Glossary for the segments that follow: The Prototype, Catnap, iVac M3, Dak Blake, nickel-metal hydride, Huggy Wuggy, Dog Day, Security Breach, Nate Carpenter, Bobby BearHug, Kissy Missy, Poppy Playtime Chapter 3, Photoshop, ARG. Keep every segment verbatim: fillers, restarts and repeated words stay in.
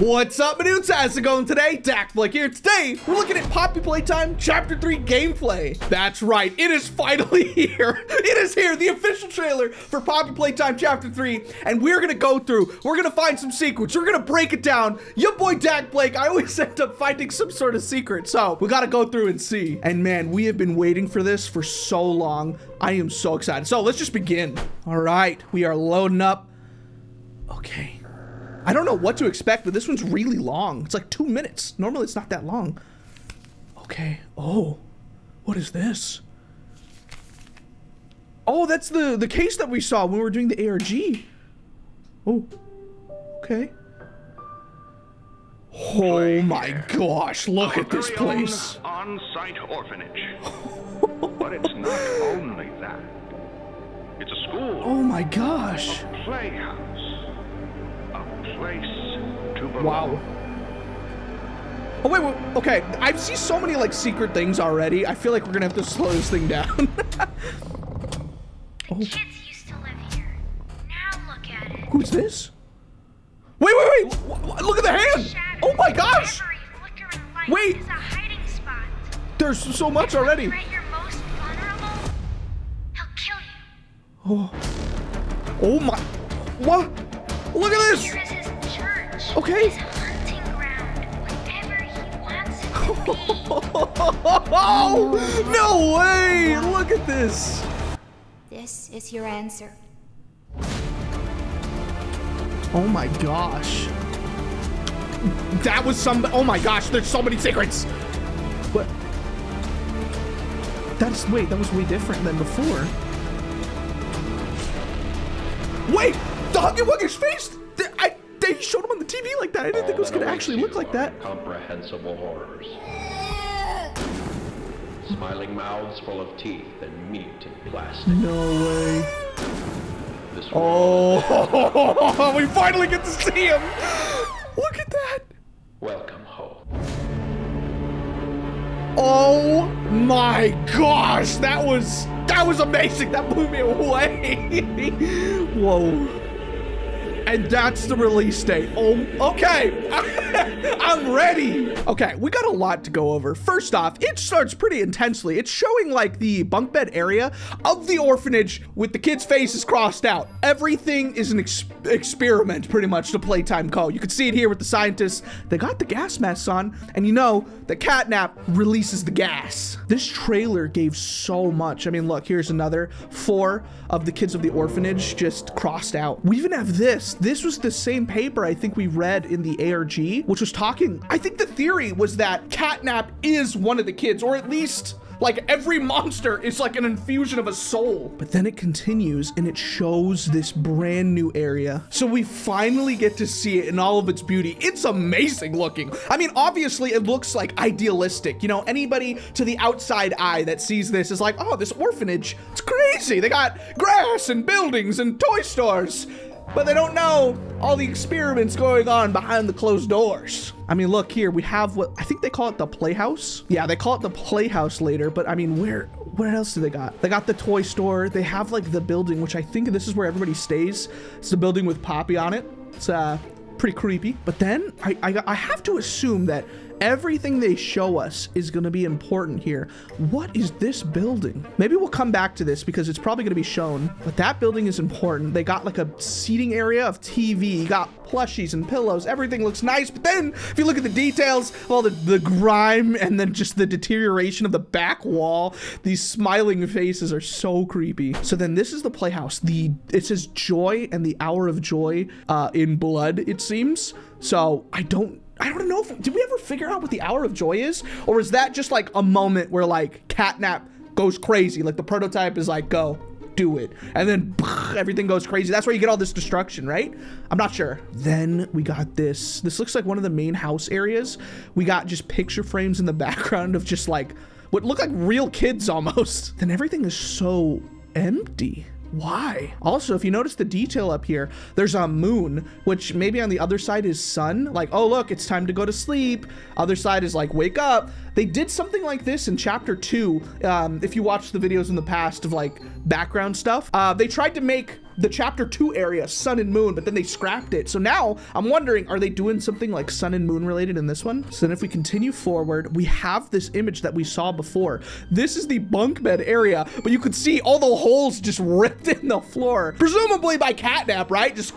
What's up, Manutes? How's it going today? Dak Blake here. Today, we're looking at Poppy Playtime Chapter three gameplay. That's right, it is finally here. It is here, the official trailer for Poppy Playtime Chapter three, and we're gonna go through, we're gonna find some secrets, we're gonna break it down. Your boy Dak Blake, I always end up finding some sort of secret, so we gotta go through and see. And man, we have been waiting for this for so long. I am so excited. So let's just begin. All right, we are loading up. Okay. I don't know what to expect, but this one's really long. It's like two minutes. Normally, it's not that long. Okay. Oh, what is this? Oh, that's the, the case that we saw when we were doing the A R G. Oh, okay. Oh my gosh, look at this place. On-site orphanage. But it's not only that. It's a school. Oh my gosh. A playhouse. Place to wow. Oh wait, wait, okay. I've seen so many like secret things already. I feel like we're gonna have to slow this thing down. Oh. Kids used to live here. Now look at it. Who's this? Wait, wait, wait! Look at the hand! Oh my gosh! Wait! There's so much already. Oh. Oh my. What? Look at this! Okay. No way! Look at this. This is your answer. Oh my gosh. That was some. Oh my gosh! There's so many secrets. What? That's wait. That was way different than before. Wait. The Huggy Wuggy's face. The, I. They showed him on the T V like that. I didn't think it was gonna actually look like that. Comprehensible horrors. Smiling mouths full of teeth and meat and plastic. No way. This oh, we finally get to see him. Look at that. Welcome home. Oh my gosh, that was that was amazing. That blew me away. Whoa. And that's the release date. Oh, okay. I'm ready. Okay, we got a lot to go over. First off, it starts pretty intensely. It's showing like the bunk bed area of the orphanage with the kids' faces crossed out. Everything is an ex experiment pretty much to Playtime Co. You can see it here with the scientists. They got the gas masks on, and you know that Catnap releases the gas. This trailer gave so much. I mean, look, here's another four of the kids of the orphanage just crossed out. We even have this. This was the same paper I think we read in the A R G, which was talking, I think the theory was that Catnap is one of the kids, or at least like every monster is like an infusion of a soul. But then it continues and it shows this brand new area. So we finally get to see it in all of its beauty. It's amazing looking. I mean, obviously it looks like idealistic. You know, anybody to the outside eye that sees this is like, oh, this orphanage, it's crazy. They got grass and buildings and toy stores. But they don't know all the experiments going on behind the closed doors. I mean, look here, we have what, I think they call it the playhouse. Yeah, they call it the playhouse later, but I mean, where, what else do they got? They got the toy store. They have like the building, which I think this is where everybody stays. It's the building with Poppy on it. It's uh, pretty creepy. But then I, I, I have to assume that everything they show us is gonna be important here. What is this building? Maybe we'll come back to this because it's probably gonna be shown, but that building is important. They got like a seating area of T V, you got plushies and pillows, everything looks nice, but then if you look at the details, well, the, the grime and then just the deterioration of the back wall, these smiling faces are so creepy. So then this is the playhouse. The, it says joy and the hour of joy uh, in blood, it seems. So I don't, I don't know if, did we ever figure out what the hour of joy is? Or is that just like a moment where like Catnap goes crazy? Like the prototype is like, go do it. And then everything goes crazy. That's where you get all this destruction, right? I'm not sure. Then we got this. This looks like one of the main house areas. We got just picture frames in the background of just like, what look like real kids almost. Then everything is so empty. Why? Also, if you notice the detail up here, there's a moon, which maybe on the other side is sun. Like, oh, look, it's time to go to sleep. Other side is like, wake up. They did something like this in chapter two. Um, if you watch the videos in the past of like background stuff, uh, they tried to make the chapter two area, Sun and Moon, but then they scrapped it. So now I'm wondering, are they doing something like Sun and Moon related in this one? So then if we continue forward, we have this image that we saw before. This is the bunk bed area, but you could see all the holes just ripped in the floor, presumably by Catnap, right? Just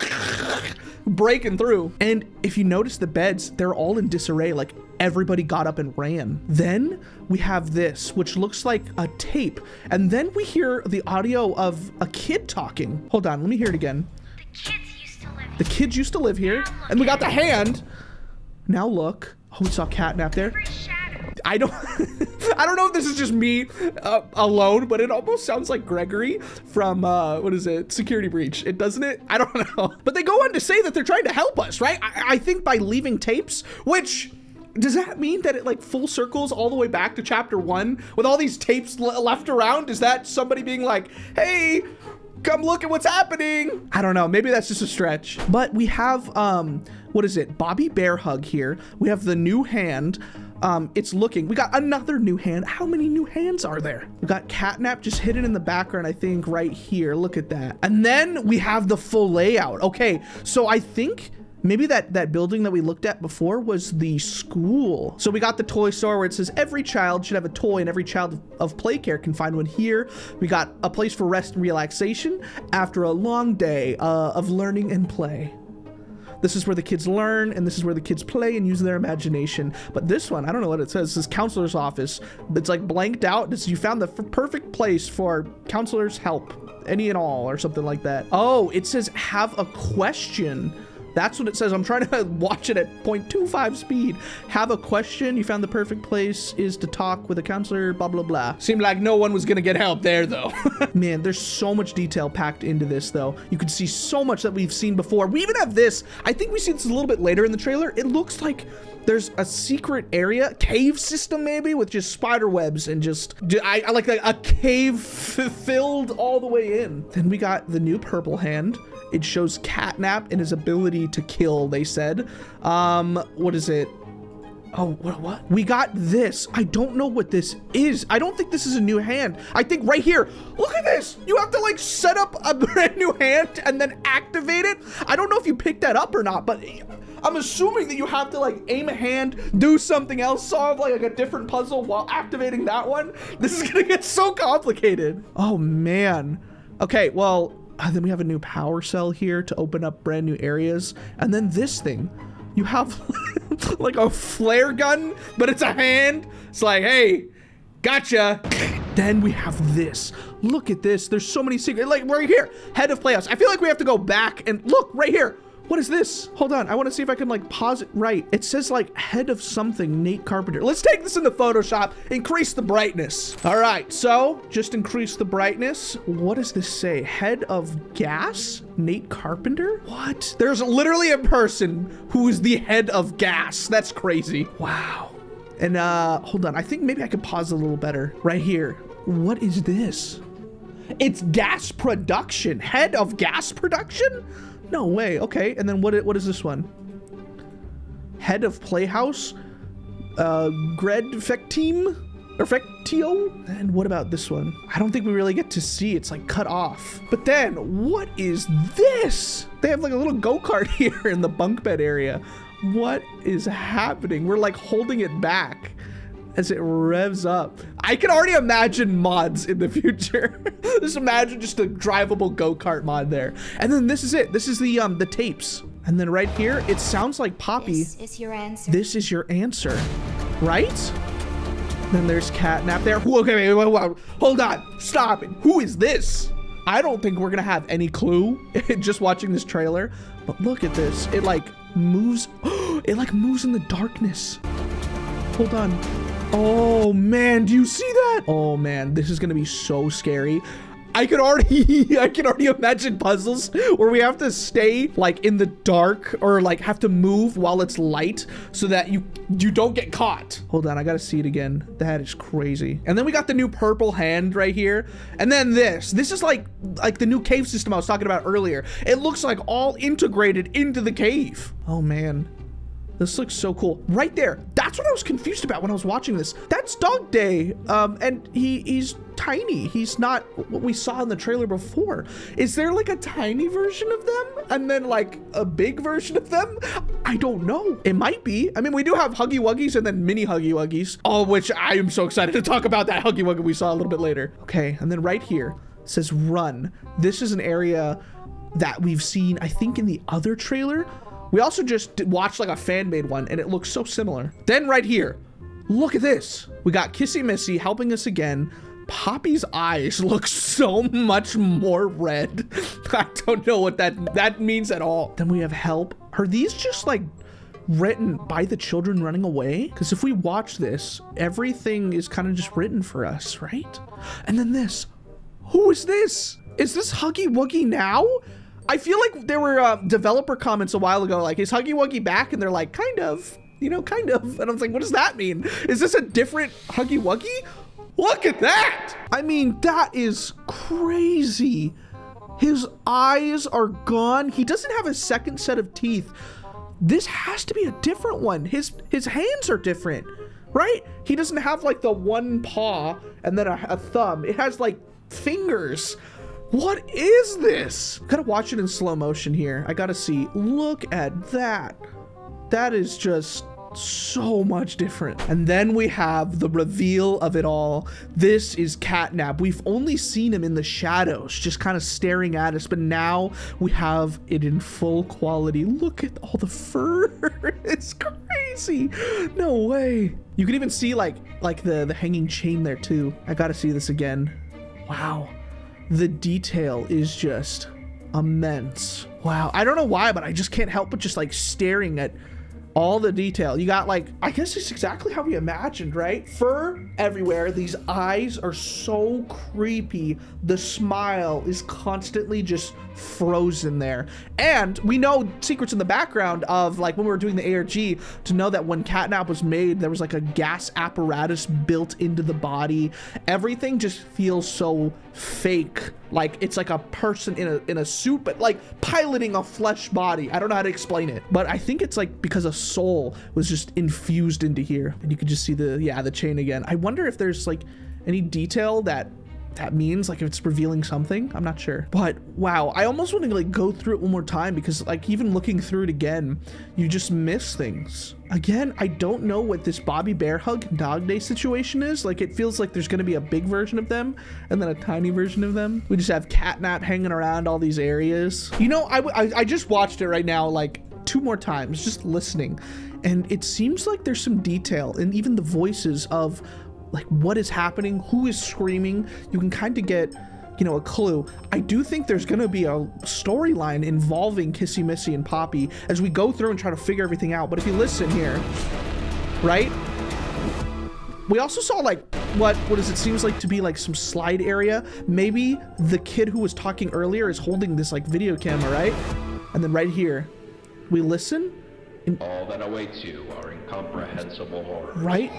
breaking through. And if you notice the beds, they're all in disarray. Like, everybody got up and ran. Then we have this, which looks like a tape. And then we hear the audio of a kid talking. Hold on, let me hear it again. The kids used to live here. The kids used to live here. And we got the hand. Now look. Oh, we saw Catnap there. I don't I don't know if this is just me uh, alone, but it almost sounds like Gregory from, uh, what is it? Security Breach. It doesn't it? I don't know. But they go on to say that they're trying to help us, right? I, I think by leaving tapes, which... Does that mean that it like full circles all the way back to chapter one with all these tapes left around? Is that somebody being like, hey, come look at what's happening? I don't know. Maybe that's just a stretch. But we have, um, what is it? Bobby BearHug here. We have the new hand. Um, it's looking, we got another new hand. How many new hands are there? We got Catnap just hidden in the background, I think, right here. Look at that. And then we have the full layout. Okay, so I think... Maybe that, that building that we looked at before was the school. So we got the toy store where it says every child should have a toy and every child of, of play care can find one here. We got a place for rest and relaxation after a long day uh, of learning and play. This is where the kids learn, and this is where the kids play and use their imagination. But this one, I don't know what it says. It says counselor's office. It's like blanked out. It's, you found the perfect place for counselor's help, any and all, or something like that. Oh, it says have a question. That's what it says. I'm trying to watch it at point two five speed. Have a question. You found the perfect place is to talk with a counselor, blah, blah, blah. Seemed like no one was going to get help there, though. Man, there's so much detail packed into this, though. You can see so much that we've seen before. We even have this. I think we see this a little bit later in the trailer. It looks like there's a secret area, cave system maybe, with just spider webs and just, I, I like a, a cave filled all the way in. Then we got the new purple hand. It shows Catnap and his ability to kill, they said. Um, what is it? Oh, what, what? We got this. I don't know what this is. I don't think this is a new hand. I think right here, look at this. You have to like set up a brand new hand and then activate it. I don't know if you picked that up or not, but I'm assuming that you have to like aim a hand, do something else, solve like, like a different puzzle while activating that one. This is gonna get so complicated. Oh man. Okay, well, then we have a new power cell here to open up brand new areas. And then this thing, you have like a flare gun, but it's a hand. It's like, hey, gotcha. Then we have this. Look at this. There's so many secrets. Like right here, head of playhouse. I feel like we have to go back and look right here. What is this? Hold on. I want to see if I can like pause it right. It says like head of something, Nate Carpenter. Let's take this into Photoshop, increase the brightness. All right. So just increase the brightness. What does this say? Head of gas, Nate Carpenter? What? There's literally a person who is the head of gas. That's crazy. Wow. And uh, hold on. I think maybe I could pause a little better right here. What is this? It's gas production. Head of gas production? No way. Okay, and then what? What is this one? Head of Playhouse, uh, Gred Fectim, or Fectio. And what about this one? I don't think we really get to see. It's like cut off. But then, what is this? They have like a little go-kart here in the bunk bed area. What is happening? We're like holding it back as it revs up. I can already imagine mods in the future. Just imagine just a drivable go-kart mod there. And then this is it. This is the um the tapes. And then right here, it sounds like Poppy. This is your answer. This is your answer, right? Then there's Catnap there. Who, okay, wait, wait, wait, wait. Hold on, stop it. Who is this? I don't think we're gonna have any clue just watching this trailer. But look at this. It like moves. It like moves in the darkness. Hold on. Oh man, do you see that? Oh man, this is gonna be so scary. I could already, I can already imagine puzzles where we have to stay like in the dark or like have to move while it's light so that you, you don't get caught. Hold on, I gotta see it again. That is crazy. And then we got the new purple hand right here. And then this, this is like, like the new cave system I was talking about earlier. It looks like all integrated into the cave. Oh man. This looks so cool. Right there. That's what I was confused about when I was watching this. That's Dog Day. Um, and he he's tiny. He's not what we saw in the trailer before. Is there like a tiny version of them? And then like a big version of them? I don't know. It might be. I mean, we do have Huggy Wuggies and then mini Huggy Wuggies. All which I am so excited to talk about that Huggy Wuggy we saw a little bit later. Okay, and then right here it says run. This is an area that we've seen, I think, in the other trailer. We also just watched like a fan-made one and it looks so similar. Then right here, look at this. We got Kissy Missy helping us again. Poppy's eyes look so much more red. I don't know what that, that means at all. Then we have help. Are these just like written by the children running away? Because if we watch this, everything is kind of just written for us, right? And then this, who is this? Is this Huggy Wuggy now? I feel like there were uh, developer comments a while ago, like, is Huggy Wuggy back? And they're like, kind of, you know, kind of. And I was like, what does that mean? Is this a different Huggy Wuggy? Look at that. I mean, that is crazy. His eyes are gone. He doesn't have a second set of teeth. This has to be a different one. His, his hands are different, right? He doesn't have like the one paw and then a, a thumb. It has like fingers. What is this? Gotta watch it in slow motion here. I gotta see. Look at that. That is just so much different. And then we have the reveal of it all. This is Catnap. We've only seen him in the shadows, just kind of staring at us, but now we have it in full quality. Look at all the fur. It's crazy. No way. You can even see like like the, the hanging chain there too. I gotta see this again. Wow. The detail is just immense. Wow. I don't know why, but I just can't help but just like staring at all the detail. You got like, I guess it's exactly how we imagined, right? Fur everywhere. These eyes are so creepy. The smile is constantly just frozen there. And we know secrets in the background of like when we were doing the A R G to know that when Catnap was made, there was like a gas apparatus built into the body. Everything just feels so fake. Like it's like a person in a, in a suit, but like piloting a flesh body. I don't know how to explain it, but I think it's like because a soul was just infused into here. And you could just see the, yeah, the chain again. I wonder if there's like any detail that that means, like if it's revealing something. I'm not sure, but wow, I almost want to like go through it one more time because like even looking through it again, you just miss things. Again, I don't know what this Bobby BearHug and Dog Day situation is. Like it feels like there's going to be a big version of them and then a tiny version of them. We just have Catnap hanging around all these areas. You know, I, I, I just watched it right now, like two more times, just listening. And it seems like there's some detail in even the voices of like what is happening, who is screaming. You can kind of get, you know, a clue. I do think there's gonna be a storyline involving Kissy Missy and Poppy as we go through and try to figure everything out. But if you listen here, right? We also saw like, what, what does it seems like to be like some slide area. Maybe the kid who was talking earlier is holding this like video camera, right? And then right here, we listen. All that awaits you are incomprehensible horror. Right?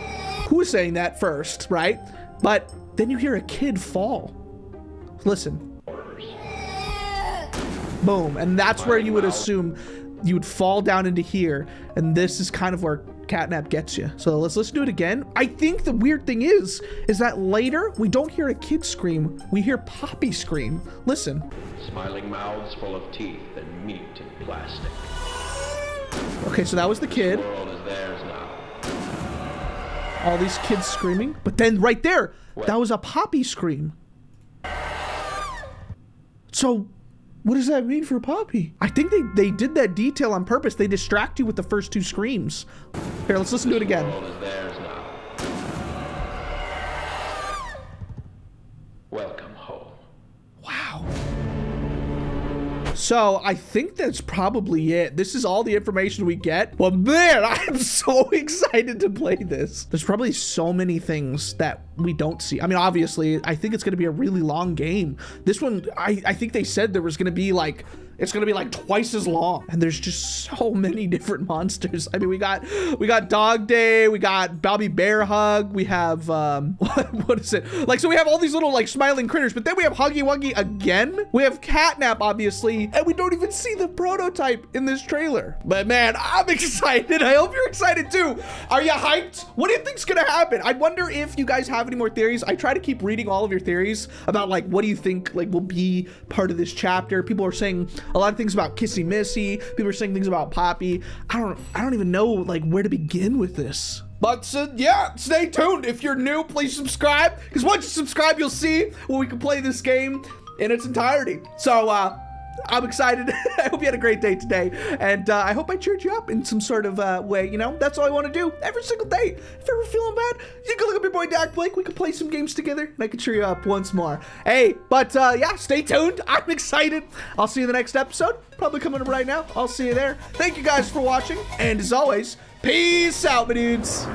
Who was saying that first, right? But then you hear a kid fall. Listen. Horrors. Boom. And that's where you would assume you would fall down into here. And this is kind of where Catnap gets you. So let's let's do it again. I think the weird thing is, is that later we don't hear a kid scream. We hear Poppy scream. Listen. Smiling mouths full of teeth and meat and plastic. Okay, so that was the kid. The world is theirs now. All these kids screaming. But then right there, what? That was a Poppy scream. So what does that mean for Poppy? I think they, they did that detail on purpose. They distract you with the first two screams. Here, let's listen this to it again. The world is theirs now. Welcome home. Wow. So I think that's probably it. This is all the information we get. Well, man, I'm so excited to play this. There's probably so many things that we don't see. I mean, obviously, I think it's going to be a really long game. This one, I, I think they said there was going to be like It's gonna be like twice as long. And there's just so many different monsters. I mean, we got we got Dog Day, we got Bobby BearHug, we have um what, what is it? Like, so we have all these little like smiling critters, but then we have Huggy Wuggy again. We have Catnap, obviously, and we don't even see the prototype in this trailer. But man, I'm excited. I hope you're excited too. Are you hyped? What do you think's gonna happen? I wonder if you guys have any more theories. I try to keep reading all of your theories about like, what do you think like will be part of this chapter? People are saying a lot of things about Kissy Missy. People are saying things about Poppy. I don't, I don't even know like where to begin with this. But uh, yeah, stay tuned. If you're new, please subscribe, because once you subscribe, you'll see when we can play this game in its entirety. So uh, I'm excited. I hope you had a great day today. And uh, I hope I cheered you up in some sort of uh, way. You know, that's all I want to do every single day. If you're ever feeling bad, you can look up your boy Dak Blake. We can play some games together and I can cheer you up once more. Hey, but uh, yeah, stay tuned. I'm excited. I'll see you in the next episode. Probably coming up right now. I'll see you there. Thank you guys for watching. And as always, peace out, my dudes.